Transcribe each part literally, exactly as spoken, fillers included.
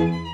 Thank you.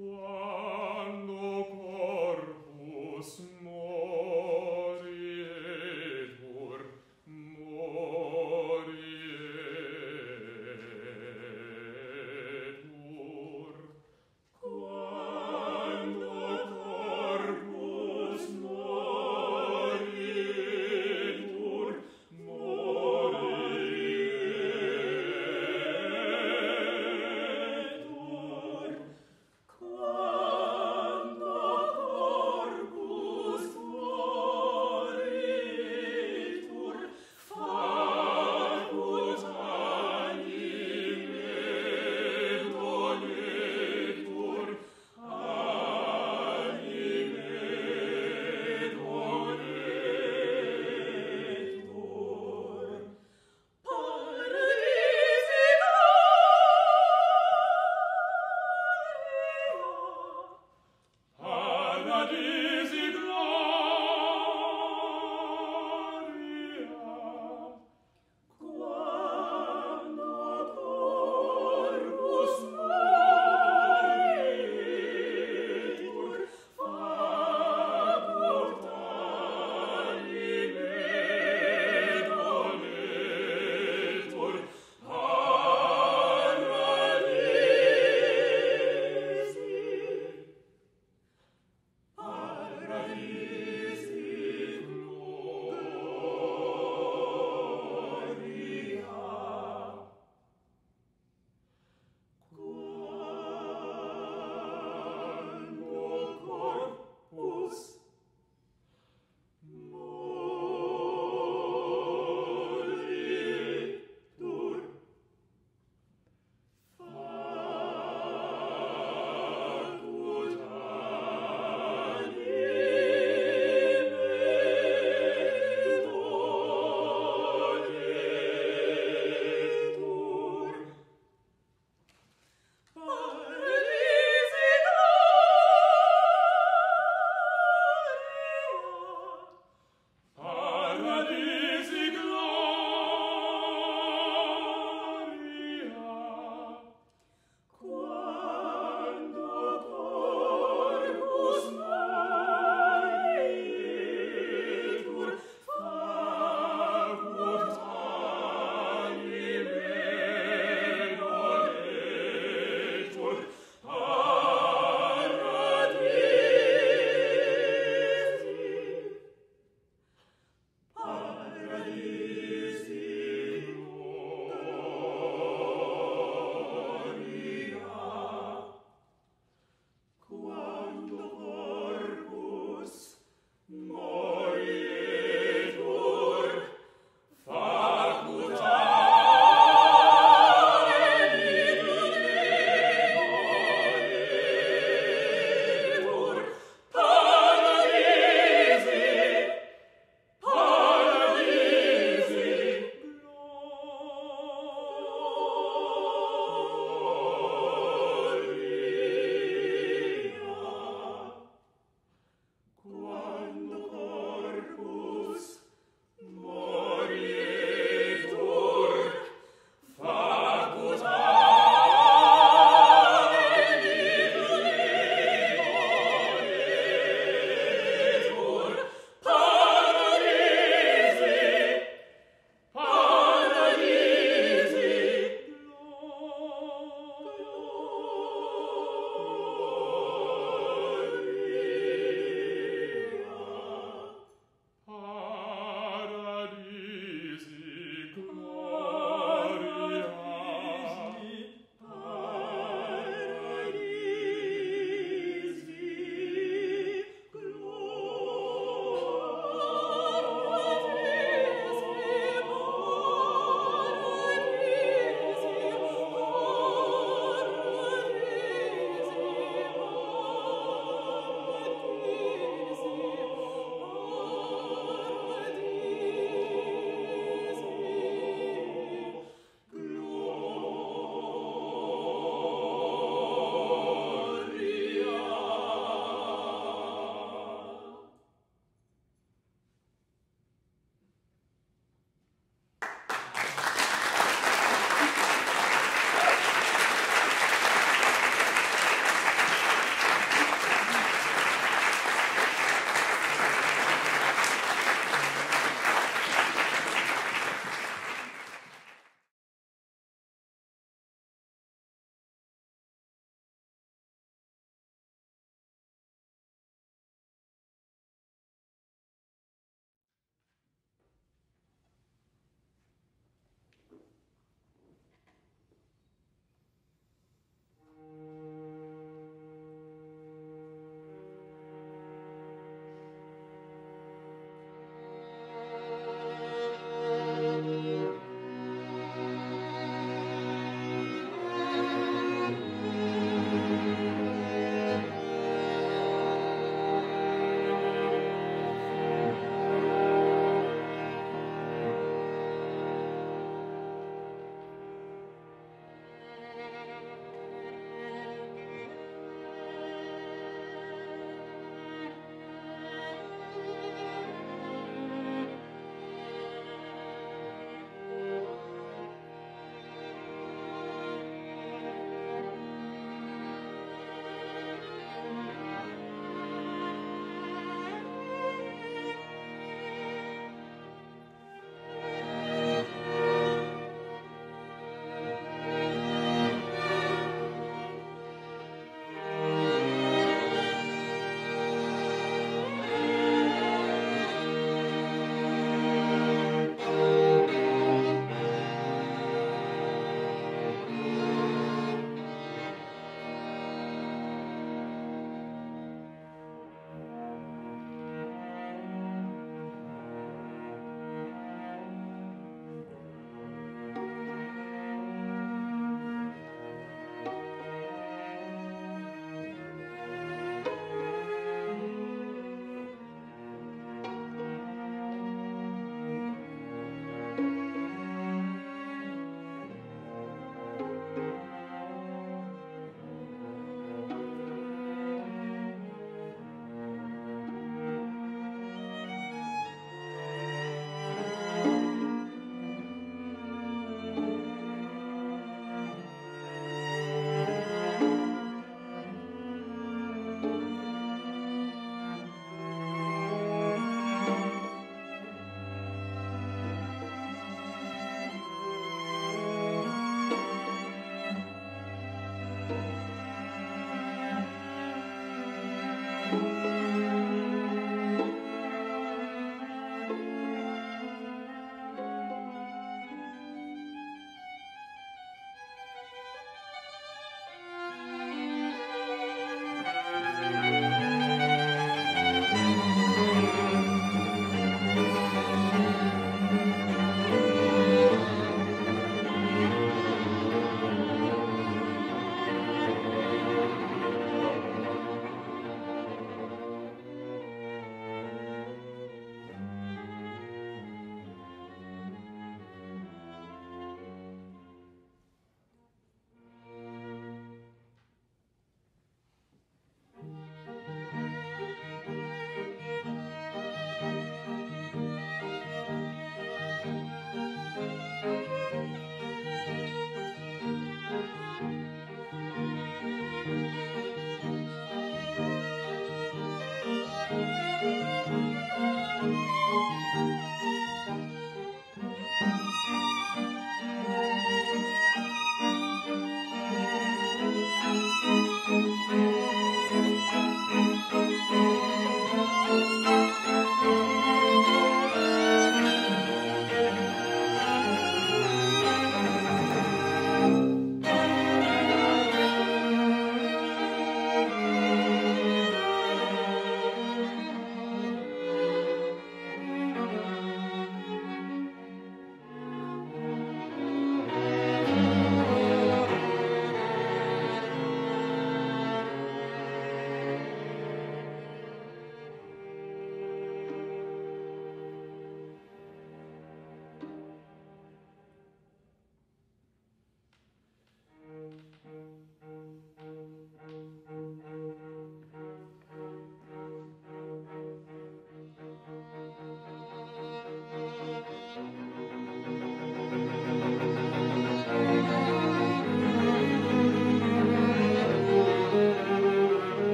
quando corpus moritur, moritur. Quando corpus moritur, moritur.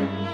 You.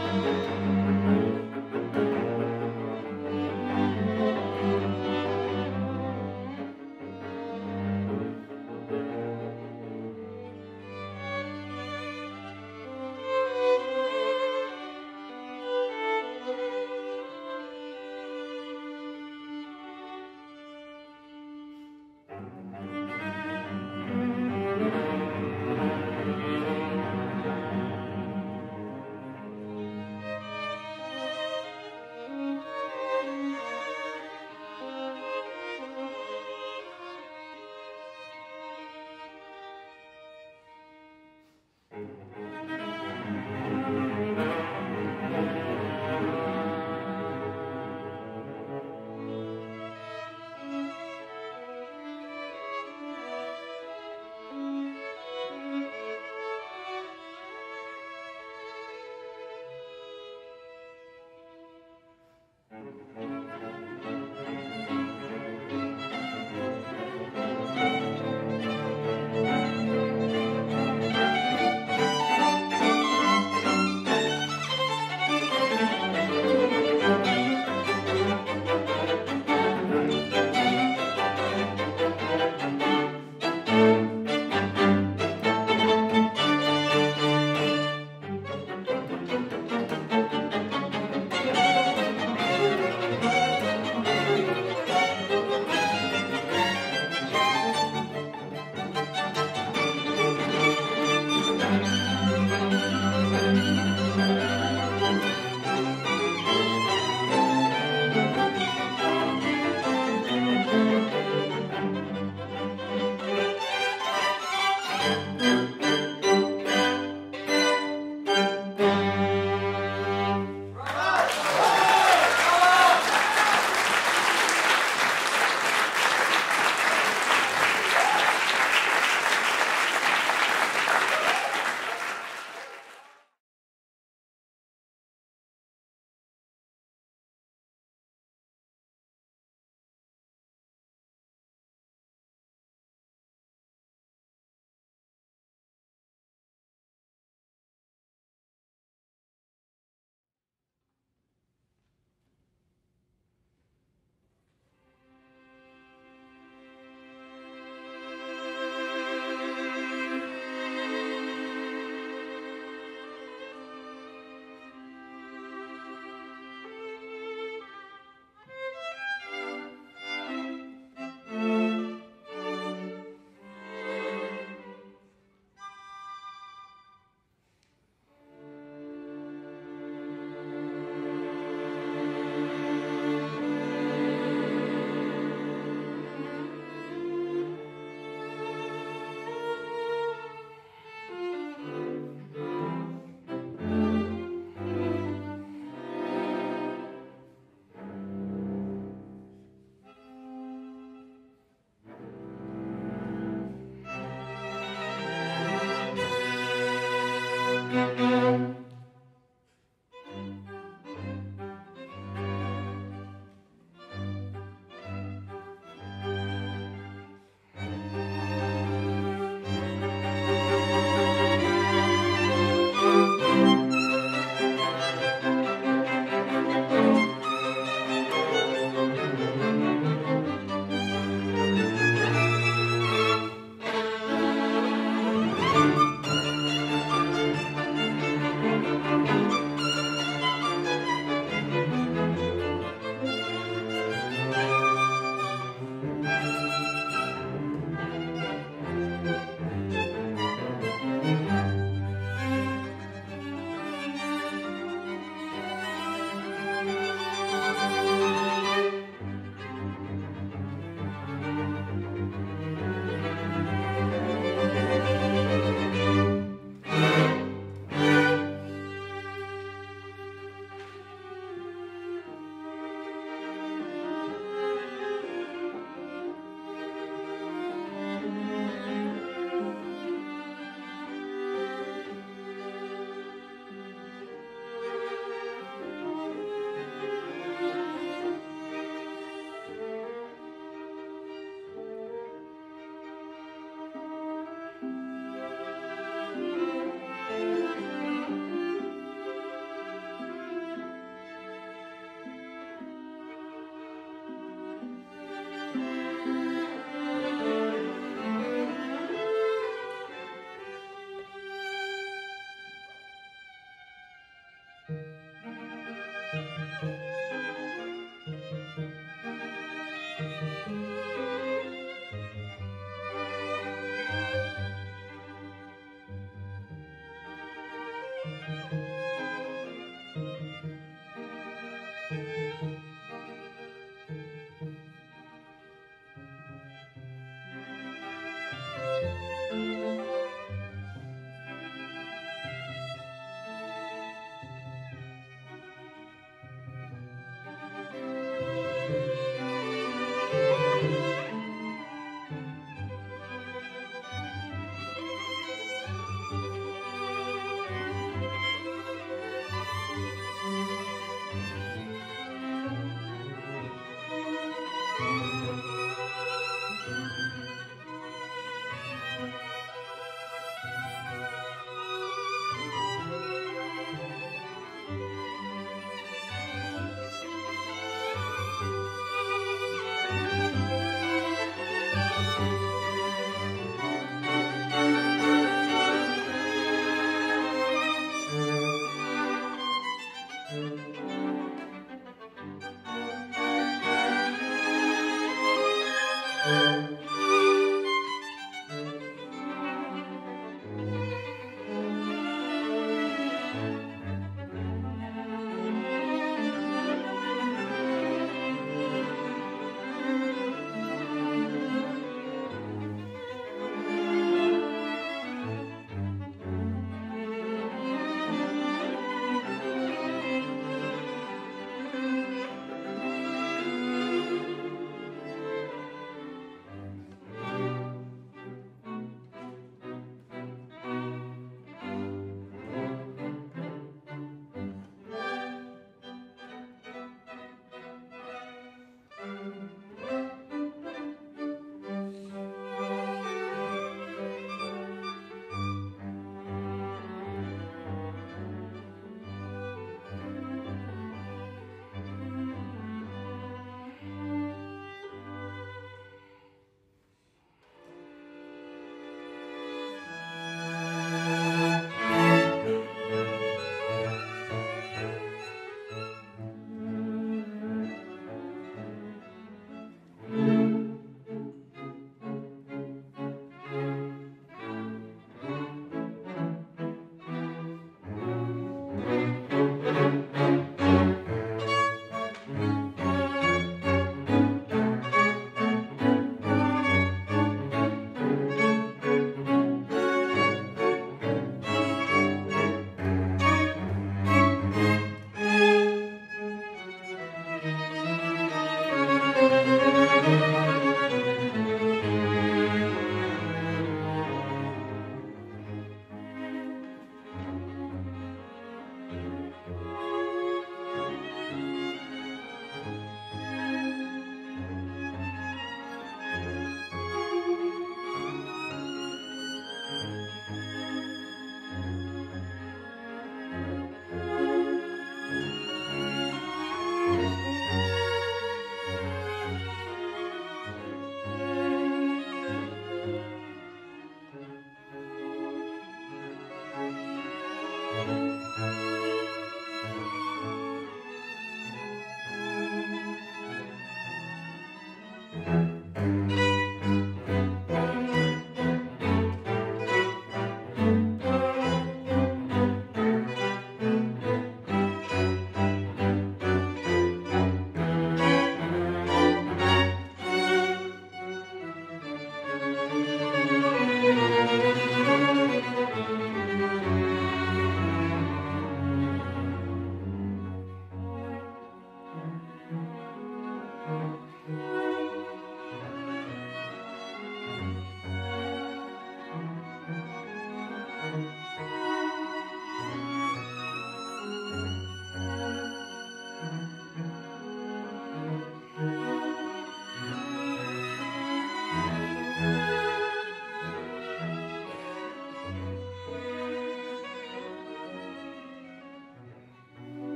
Music.